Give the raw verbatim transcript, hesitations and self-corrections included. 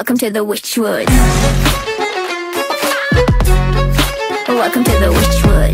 Welcome to the Witchwood. Welcome to the Witchwood.